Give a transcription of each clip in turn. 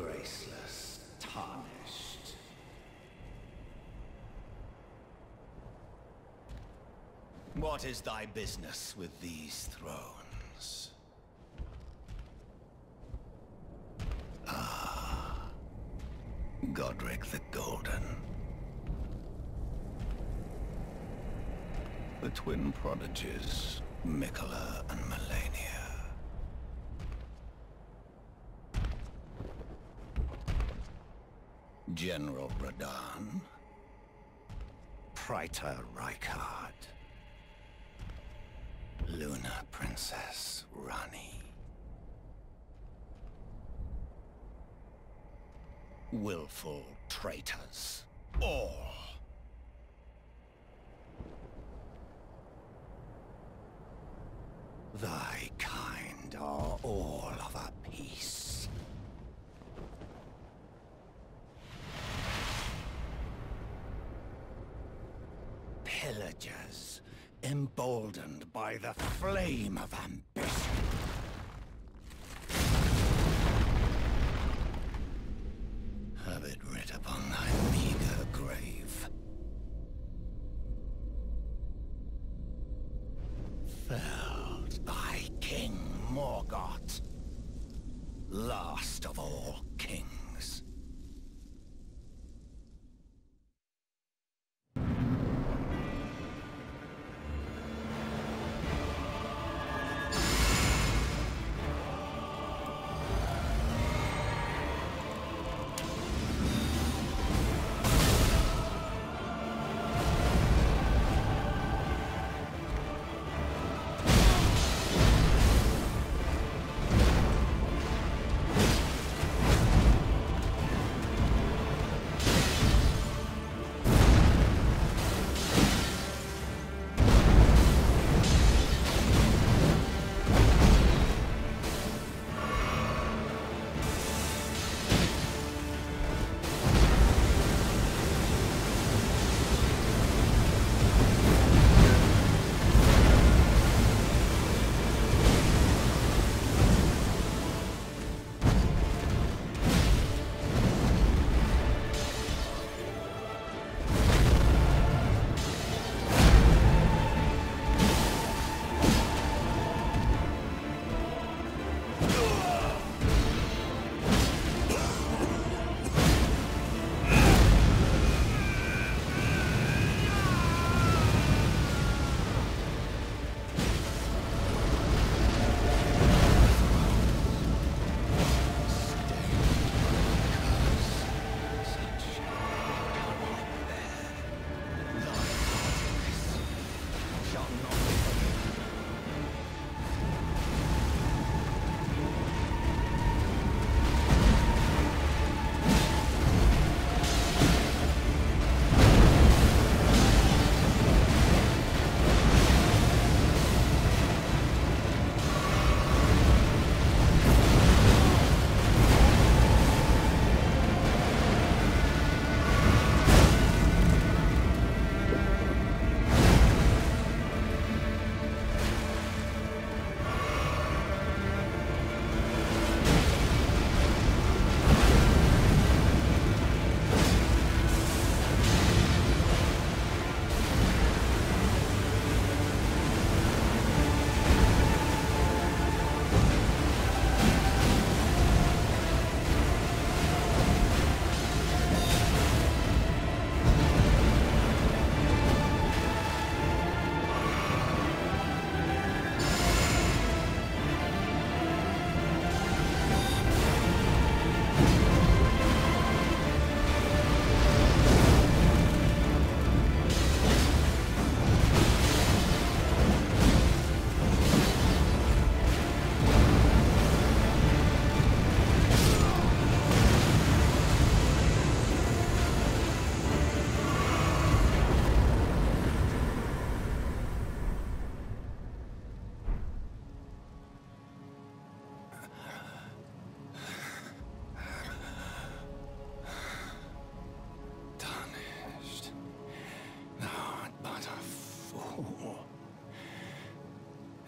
graceless, tarnished. What is thy business with these thrones? Ah, Godrick the Golden. The twin prodigies, Miquella and Malenia. General Radahn, Praetor Rykard, Luna Princess Rani. Willful traitors, all. Thy kind are all of a piece. Villagers, emboldened by the flame of ambition. Have it writ upon thy meager grave. Felled by King Morgott, last of all kings.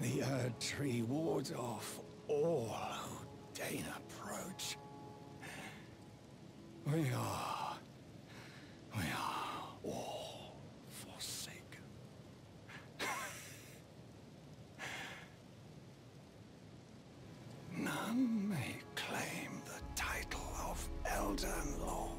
The Erd Tree wards off all who deign approach. We are all forsaken. None may claim the title of Elder Lord.